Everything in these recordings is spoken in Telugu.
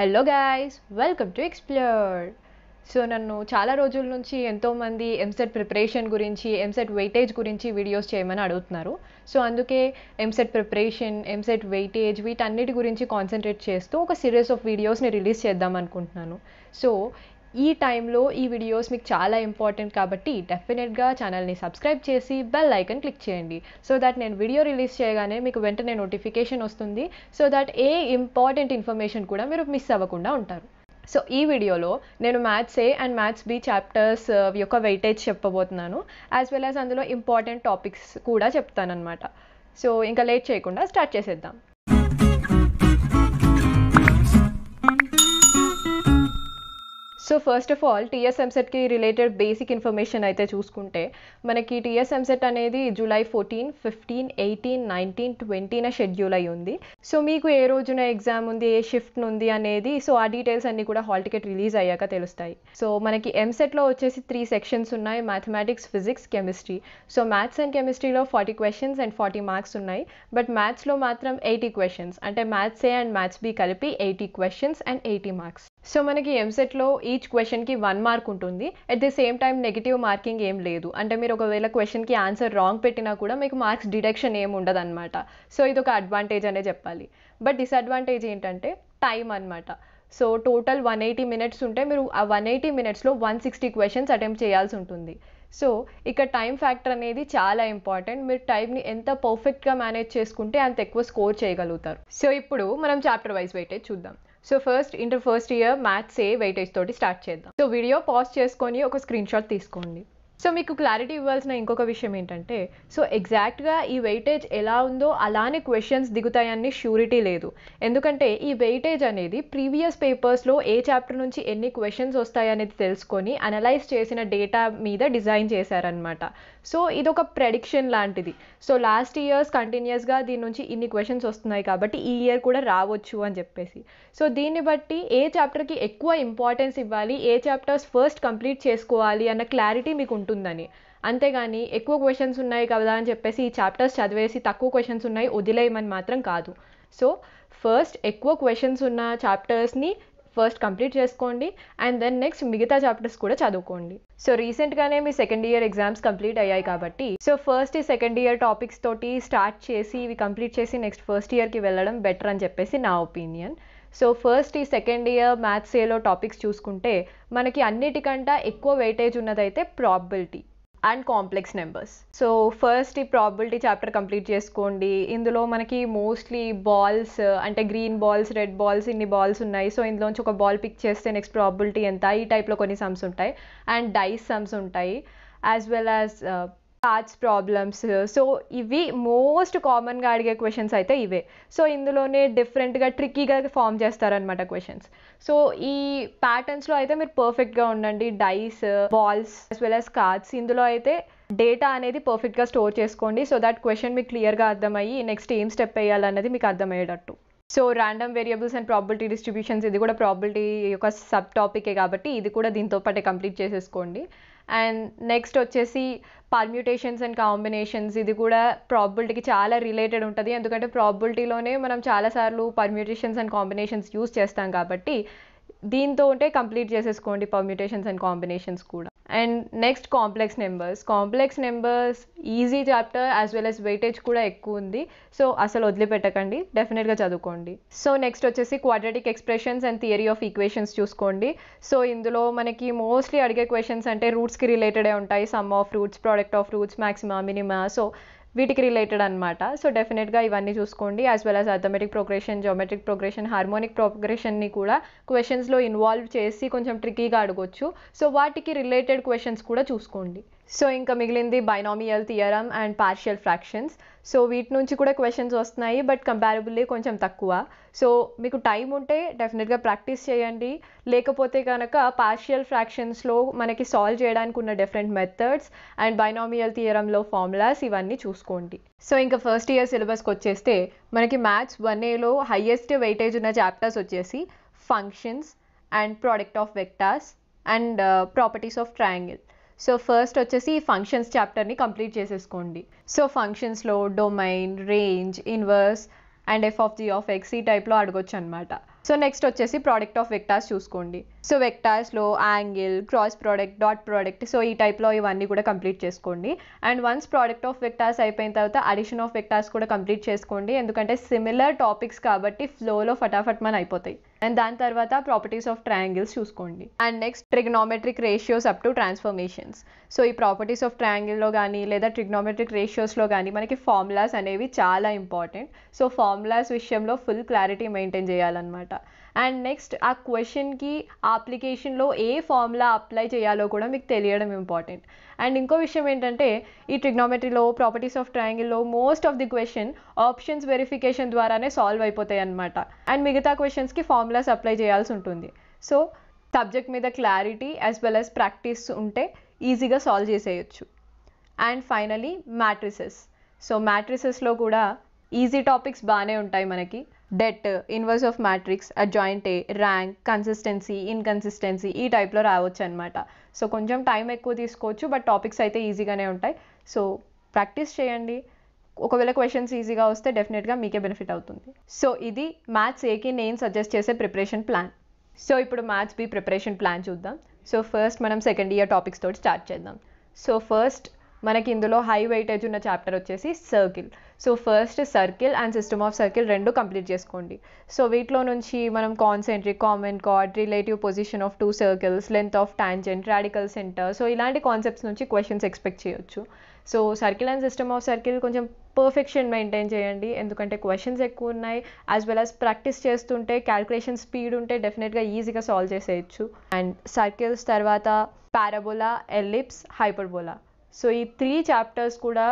Hello guys welcome to explore. So నన్ను చాలా రోజుల నుంచి ఎంతోమంది ఎంసెట్ ప్రిపరేషన్ గురించి, ఎంసెట్ వెయిటేజ్ గురించి వీడియోస్ చేయమని అడుగుతున్నారు. సో అందుకే ఎంసెట్ ప్రిపరేషన్, ఎంసెట్ వెయిటేజ్ వీటన్నిటి గురించి కాన్సన్ట్రేట్ చేస్తూ ఒక సిరీస్ ఆఫ్ వీడియోస్ని రిలీజ్ చేద్దాం అనుకుంటున్నాను. సో ఈ టైంలో ఈ వీడియోస్ మీకు చాలా ఇంపార్టెంట్ కాబట్టి డెఫినెట్గా ఛానల్ని సబ్స్క్రైబ్ చేసి బెల్ ఐకన్ క్లిక్ చేయండి. సో దట్ నేను వీడియో రిలీజ్ చేయగానే మీకు వెంటనే నోటిఫికేషన్ వస్తుంది. So that a important information కూడా మీరు మిస్ అవ్వకుండా ఉంటారు. సో ఈ వీడియోలో నేను maths A and maths B chapters యొక్క వెయిటేజ్ చెప్పబోతున్నాను, యాజ్ వెల్ యాజ్ అందులో ఇంపార్టెంట్ టాపిక్స్ కూడా చెప్తానన్నమాట. సో ఇంకా లేట్ చేయకుండా స్టార్ట్ చేసేద్దాం. So first of all TS ఎంసెట్కి రిలేటెడ్ బేసిక్ ఇన్ఫర్మేషన్ అయితే చూసుకుంటే, మనకి టీఎస్ ఎంసెట్ అనేది July 14, 15, 18, 19, 20న షెడ్యూల్ అయి ఉంది. సో మీకు ఏ రోజున ఎగ్జామ్ ఉంది, ఏ షిఫ్ట్ ఉంది అనేది, సో ఆ డీటెయిల్స్ అన్నీ కూడా హాల్ టికెట్ రిలీజ్ అయ్యాక తెలుస్తాయి. సో మనకి ఎంసెట్లో వచ్చేసి 3 సెక్షన్స్ ఉన్నాయి: mathematics, physics, chemistry. So maths and కెమిస్ట్రీలో 40 క్వశ్చన్స్ అండ్ 40 మార్క్స్ ఉన్నాయి. బట్ మ్యాథ్స్లో మాత్రం 80 క్వశ్చన్స్, అంటే maths A and maths B కలిపి 80 క్వశ్చన్స్ అండ్ 80 మార్క్స్. సో మనకి ఎంసెట్లో ఈచ్ క్వశ్చన్కి 1 మార్క్ ఉంటుంది. At the same time negative marking ఏం లేదు, అంటే మీరు ఒకవేళ క్వశ్చన్కి ఆన్సర్ రాంగ్ పెట్టినా కూడా మీకు మార్క్స్ డిడక్షన్ ఏమి ఉండదు అనమాట. సో ఇది ఒక అడ్వాంటేజ్ అనే చెప్పాలి. బట్ డిసడ్వాంటేజ్ ఏంటంటే టైం అనమాట. సో టోటల్ 180 మినిట్స్ ఉంటే మీరు ఆ 180 మినిట్స్లో 160 క్వశ్చన్స్ అటెంప్ట్ చేయాల్సి ఉంటుంది. సో ఇక టైం ఫ్యాక్టర్ అనేది చాలా ఇంపార్టెంట్. మీరు టైంని ఎంత పర్ఫెక్ట్గా మేనేజ్ చేసుకుంటే అంత ఎక్కువ స్కోర్ చేయగలుగుతారు. సో ఇప్పుడు మనం చాప్టర్ వైజ్ వెయిటేజ్ చూద్దాం. So first inter first year maths A weightage తోటి స్టార్ట్ చేద్దాం. సో వీడియో పాజ్ చేసుకొని ఒక స్క్రీన్ షాట్ తీసుకోండి. సో మీకు క్లారిటీ ఇవ్వాల్సిన ఇంకొక విషయం ఏంటంటే, సో ఎగ్జాక్ట్గా ఈ వెయిటేజ్ ఎలా ఉందో అలానే క్వశ్చన్స్ దిగుతాయని ష్యూరిటీ లేదు. ఎందుకంటే ఈ వెయిటేజ్ అనేది ప్రీవియస్ పేపర్స్లో ఏ చాప్టర్ నుంచి ఎన్ని క్వశ్చన్స్ వస్తాయనేది తెలుసుకొని అనలైజ్ చేసిన డేటా మీద డిజైన్ చేశారనమాట. సో ఇదొక ప్రెడిక్షన్ లాంటిది. సో లాస్ట్ ఇయర్స్ కంటిన్యూస్గా దీని నుంచి ఇన్ని క్వశ్చన్స్ వస్తున్నాయి కాబట్టి ఈ ఇయర్ కూడా రావచ్చు అని చెప్పేసి, సో దీన్ని బట్టి ఏ చాప్టర్కి ఎక్కువ ఇంపార్టెన్స్ ఇవ్వాలి, ఏ చాప్టర్స్ ఫస్ట్ కంప్లీట్ చేసుకోవాలి అన్న క్లారిటీ మీకు ఉంటుందని. అంతేగాని ఎక్కువ క్వశ్చన్స్ ఉన్నాయి కదా అని చెప్పేసి ఈ చాప్టర్స్ చదివేసి తక్కువ క్వశ్చన్స్ ఉన్నాయి వదిలేయమని మాత్రం కాదు. సో ఫస్ట్ ఎక్కువ క్వశ్చన్స్ ఉన్న చాప్టర్స్ని ఫస్ట్ కంప్లీట్ చేసుకోండి అండ్ దెన్ నెక్స్ట్ మిగతా చాప్టర్స్ కూడా చదువుకోండి. సో రీసెంట్గానే మీ సెకండ్ ఇయర్ ఎగ్జామ్స్ కంప్లీట్ అయ్యాయి కాబట్టి, సో ఫస్ట్ ఈ సెకండ్ ఇయర్ టాపిక్స్ తోటి స్టార్ట్ చేసి ఇవి కంప్లీట్ చేసి నెక్స్ట్ ఫస్ట్ ఇయర్కి వెళ్ళడం బెటర్ అని చెప్పేసి నా ఒపీనియన్. సో ఫస్ట్ ఈ సెకండ్ ఇయర్ మ్యాథ్స్ ఏలో టాపిక్స్ చూసుకుంటే, మనకి అన్నిటికంటే ఎక్కువ వెయిటేజ్ ఉన్నదైతే probability and complex numbers. So first ఈ ప్రాబబిలిటీ చాప్టర్ కంప్లీట్ చేసుకోండి. ఇందులో మనకి మోస్ట్లీ బాల్స్, అంటే గ్రీన్ బాల్స్, రెడ్ బాల్స్, ఇన్ని బాల్స్ ఉన్నాయి. సో ఇందులోంచి ఒక బాల్ పిక్ చేస్తే నెక్స్ట్ ప్రాబబిలిటీ ఎంత, ఈ టైప్లో కొన్ని సమ్స్ ఉంటాయి అండ్ డైస్ సమ్స్ ఉంటాయి, as well as cards problems. So ఇవి మోస్ట్ కామన్గా అడిగే క్వశ్చన్స్ అయితే ఇవే. సో ఇందులోనే డిఫరెంట్గా ట్రిక్కీగా ఫామ్ చేస్తారనమాట క్వశ్చన్స్. సో ఈ ప్యాటర్న్స్లో అయితే మీరు పర్ఫెక్ట్గా ఉండండి. Dice, balls as well as cards, ఇందులో అయితే డేటా అనేది పర్ఫెక్ట్గా స్టోర్ చేసుకోండి. సో దట్ క్వశ్చన్ మీకు క్లియర్గా అర్థమయ్యి నెక్స్ట్ ఏం స్టెప్ వేయాలన్నది మీకు అర్థమయ్యేటట్టు. So random variables and probability distributions, ఇది కూడా ప్రాబబిలిటీ యొక్క సబ్ టాపికే కాబట్టి ఇది కూడా దీంతో పాటే కంప్లీట్ చేసేసుకోండి. అండ్ నెక్స్ట్ వచ్చేసి పర్మ్యూటేషన్స్ అండ్ కాంబినేషన్స్, ఇది కూడా ప్రాబబిలిటీకి చాలా రిలేటెడ్ ఉంటుంది. ఎందుకంటే ప్రాబబిలిటీలోనే మనం చాలాసార్లు పర్మ్యూటేషన్స్ అండ్ కాంబినేషన్స్ యూజ్ చేస్తాం కాబట్టి దీంతో ఉంటే కంప్లీట్ చేసేసుకోండి పర్మ్యూటేషన్స్ అండ్ కాంబినేషన్స్ కూడా. And next complex numbers. Complex numbers easy chapter as well as weightage కూడా ఎక్కువ ఉంది. సో అసలు వదిలిపెట్టకండి, డెఫినెట్గా చదువుకోండి. సో నెక్స్ట్ వచ్చేసి quadratic expressions and theory of equations చూసుకోండి. సో ఇందులో మనకి మోస్ట్లీ అడిగే క్వశ్చన్స్ అంటే రూట్స్కి రిలేటెడే ఉంటాయి. Sum of roots, product of roots, maxima, minima, so వీటికి రిలేటెడ్ అనమాట. సో డెఫినెట్గా ఇవన్నీ చూసుకోండి. As well as arithmetic progression, geometric progression, harmonic ప్రోగ్రెషన్ని కూడా క్వశ్చన్స్లో ఇన్వాల్వ్ చేసి కొంచెం ట్రిక్కీగా అడగొచ్చు. సో వాటికి రిలేటెడ్ క్వశ్చన్స్ కూడా చూసుకోండి. సో ఇంకా మిగిలింది binomial theorem and partial fractions. So వీటి నుంచి కూడా క్వశ్చన్స్ వస్తున్నాయి, బట్ కంపారబుల్లీ కొంచెం తక్కువ. సో మీకు టైం ఉంటే డెఫినెట్గా ప్రాక్టీస్ చేయండి. లేకపోతే కనుక పార్షియల్ ఫ్రాక్షన్స్లో మనకి సాల్వ్ చేయడానికి ఉన్న డిఫరెంట్ మెథడ్స్ అండ్ బైనామియల్ థియరమ్లో ఫార్ములాస్, ఇవన్నీ చూసుకోండి. సో ఇంకా ఫస్ట్ ఇయర్ సిలబస్కి వచ్చేస్తే, మనకి మ్యాథ్స్ 1Aలో హైయెస్ట్ వెయిటేజ్ ఉన్న చాప్టర్స్ వచ్చేసి functions and product of vectors and properties of triangle. So first వచ్చేసి ఫంక్షన్స్ చాప్టర్ని కంప్లీట్ చేసేసుకోండి. సో ఫంక్షన్స్లో domain, range, inverse and f(g) ఈ టైప్లో అడగొచ్చు అనమాట. So next వచ్చేసి product of vectors చూసుకోండి. So vectors లో angle, cross product, dot product, so ఈ type లో ఇవన్నీ కూడా కంప్లీట్ చేసుకోండి. And once product of vectors అయిపోయిన తర్వాత addition of vectors కూడా కంప్లీట్ చేసుకోండి. ఎందుకంటే similar topics కాబట్టి flow లో ఫటాఫట్ మన అయిపోతాయి. And దాని తర్వాత properties of triangles చూసుకోండి. And next trigonometric ratios up to transformations. So ఈ properties of triangle లో గాని లేదా trigonometric ratios లో గాని మనకి formulas అనేవి చాలా important. So formulas విషయంలో full clarity maintain చేయాలన్నమాట. And next आ question की application लो ए formula apply చేయాలో కూడా మీకు తెలియడం important. And ఇంకో విషయం ఏంటంటే ఈ trigonometry లో properties of triangle లో most of the question options verification ద్వారానే solve అయిపోతాయి అన్నమాట. And మిగతా questions కి formulas apply చేయాల్సి ఉంటుంది. So subject మీద clarity as well as practice ఉంటే ఈజీగా solve చేసేయొచ్చు. And finally matrices. So matrices లో కూడా easy topics బానే ఉంటాయి మనకి. Debt, inverse of matrix, adjoint A, rank, consistency, inconsistency, e type lo raavochu anamata. So konjam time ekku teesukochu but topics aithe easy gane untayi. So practice cheyandi. Okavela questions easy ga vaste definitely ga meeke benefit avutundi. So idi maths A ki nenu suggest chese preparation plan. So ippudu maths B preparation plan chuddam. So first manam second year topics tho start chedam. So first మనకి ఇందులో హై వెయిటేజ్ ఉన్న చాప్టర్ వచ్చేసి circle. So first circle and system of circle రెండు కంప్లీట్ చేసుకోండి. సో వీటిలో నుంచి మనం concentric, common chord, relative position of two circles, length of tangent, radical centre, so ఇలాంటి కాన్సెప్ట్స్ నుంచి క్వశ్చన్స్ ఎక్స్పెక్ట్ చేయొచ్చు. So circle and system of circle కొంచెం పర్ఫెక్షన్ మెయింటైన్ చేయండి. ఎందుకంటే క్వశ్చన్స్ ఎక్కువ ఉన్నాయి, యాజ్ వెల్ యాజ్ ప్రాక్టీస్ చేస్తుంటే క్యాలిక్యులేషన్ స్పీడ్ ఉంటే డెఫినెట్గా ఈజీగా సాల్వ్ చేసేయచ్చు. అండ్ సర్కిల్స్ తర్వాత పారాబోలా, ఎలిప్స్, హైపర్బోలా, సో ఈ త్రీ చాప్టర్స్ కూడా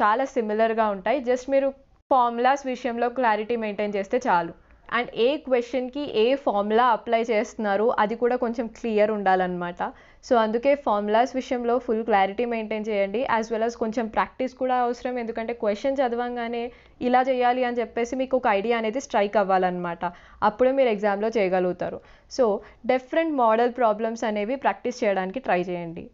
చాలా సిమిలర్గా ఉంటాయి. జస్ట్ మీరు ఫార్ములాస్ విషయంలో క్లారిటీ మెయింటైన్ చేస్తే చాలు. అండ్ ఏ క్వశ్చన్కి ఏ ఫార్ములా అప్లై చేస్తున్నారు అది కూడా కొంచెం క్లియర్ ఉండాలన్నమాట. సో అందుకే ఫార్ములాస్ విషయంలో ఫుల్ క్లారిటీ మెయింటైన్ చేయండి. యాజ్ వెల్ యాజ్ కొంచెం ప్రాక్టీస్ కూడా అవసరం. ఎందుకంటే క్వశ్చన్ చదవంగానే ఇలా చేయాలి అని చెప్పేసి మీకు ఒక ఐడియా అనేది స్ట్రైక్ అవ్వాలన్నమాట. అప్పుడే మీరు ఎగ్జామ్లో చేయగలుగుతారు. సో డిఫరెంట్ మోడల్ ప్రాబ్లమ్స్ అనేవి ప్రాక్టీస్ చేయడానికి ట్రై చేయండి.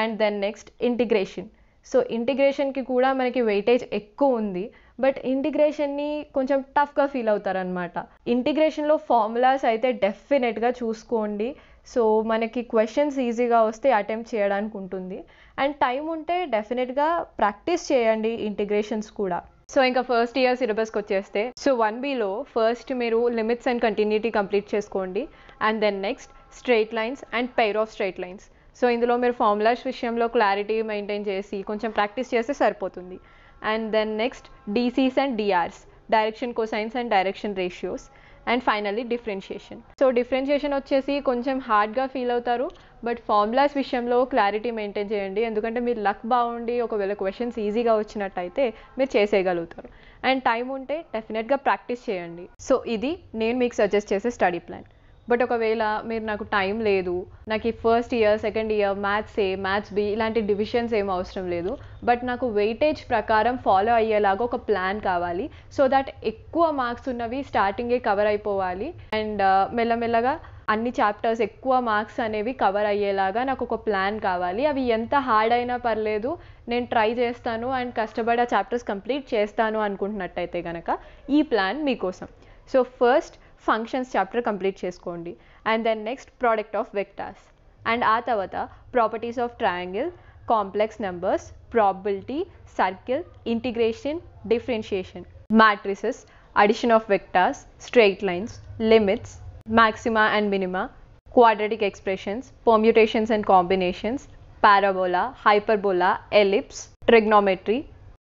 And then next integration. So integration ki kuda manaki weightage ekkuva undi, but integration ni koncham tough ga feel avutaru anamata. Integration lo formulas aithe definite ga chuskondi. So manaki questions easy ga vaste attempt cheyadaniki untundi. And time unte definite ga practice cheyandi integrations kuda. So ఇంకా ఫస్ట్ ఇయర్ సిలబస్కి వచ్చేస్తే సో 1Bలో ఫస్ట్ మీరు లిమిట్స్ అండ్ కంటిన్యూటీ కంప్లీట్ చేసుకోండి. And then next straight lines and pair of straight lines. So ఇందులో మీరు ఫార్ములాస్ విషయంలో క్లారిటీ మెయింటైన్ చేసి కొంచెం ప్రాక్టీస్ చేస్తే సరిపోతుంది. And then next DCs and DRs, direction cosines and direction ratios. And finally differentiation. So differentiation వచ్చేసి కొంచెం హార్డ్గా ఫీల్ అవుతారు, బట్ ఫార్ములాస్ విషయంలో క్లారిటీ మెయింటైన్ చేయండి. ఎందుకంటే మీరు లక్ బాగుండి ఒకవేళ క్వశ్చన్స్ ఈజీగా వచ్చినట్టయితే మీరు చేసేయగలుగుతారు. అండ్ టైం ఉంటే డెఫినెట్గా ప్రాక్టీస్ చేయండి. సో ఇది నేను మీకు సజెస్ట్ చేసే స్టడీ ప్లాన్. బట్ ఒకవేళ మీరు నాకు టైం లేదు, నాకు ఈ first year, second year, maths A, maths B ఇలాంటి డివిజన్స్ ఏం అవసరం లేదు, బట్ నాకు వెయిటేజ్ ప్రకారం ఫాలో అయ్యేలాగా ఒక ప్లాన్ కావాలి. సో దట్ ఎక్కువ మార్క్స్ ఉన్నవి స్టార్టింగే కవర్ అయిపోవాలి. అండ్ మెల్లమెల్లగా అన్ని చాప్టర్స్ ఎక్కువ మార్క్స్ అనేవి కవర్ అయ్యేలాగా నాకు ఒక ప్లాన్ కావాలి. అవి ఎంత హార్డ్ అయినా పర్లేదు, నేను ట్రై చేస్తాను అండ్ కష్టపడి ఆ చాప్టర్స్ కంప్లీట్ చేస్తాను అనుకుంటున్నట్టయితే కనుక ఈ ప్లాన్ మీకోసం. So first functions chapter complete చేసుకోండి. And then next product of vectors. And ఆ తర్వాత properties of triangle, complex numbers, probability, circle, integration, differentiation, matrices, addition of vectors, straight lines, limits, maxima and minima, quadratic expressions, permutations and combinations, parabola, hyperbola, ellipse, trigonometry,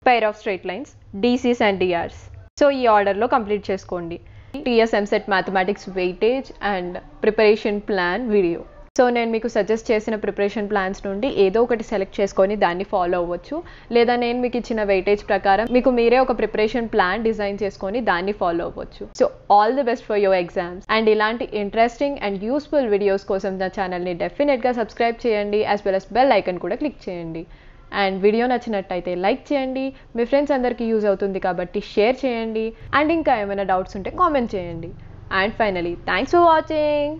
pair of straight lines, DCs and DRs. So ఈ ఆర్డర్లో కంప్లీట్ చేసుకోండి. TS MSET Mathematics weightage and preparation plan video. So నేను మీకు సజెస్ట్ చేసిన ప్రిపరేషన్ ప్లాన్స్ నుండి ఏదో ఒకటి సెలెక్ట్ చేసుకొని దాన్ని ఫాలో అవ్వచ్చు, లేదా నేను మీకు ఇచ్చిన వెయిటేజ్ ప్రకారం మీకు మీరే ఒక ప్రిపరేషన్ ప్లాన్ డిజైన్ చేసుకొని దాన్ని ఫాలో అవ్వచ్చు. So all the best for your exams. And ఇలాంటి ఇంట్రెస్టింగ్ అండ్ యూస్ఫుల్ వీడియోస్ కోసం నా ఛానల్ని డెఫినెట్గా సబ్స్క్రైబ్ చేయండి, as well as bell icon కూడా క్లిక్ చేయండి. అండ్ వీడియో నచ్చినట్టయితే లైక్ చేయండి, మీ ఫ్రెండ్స్ అందరికీ యూజ్ అవుతుంది కాబట్టి షేర్ చేయండి. అండ్ ఇంకా ఏమైనా డౌట్స్ ఉంటే కామెంట్ చేయండి. And finally thanks for watching.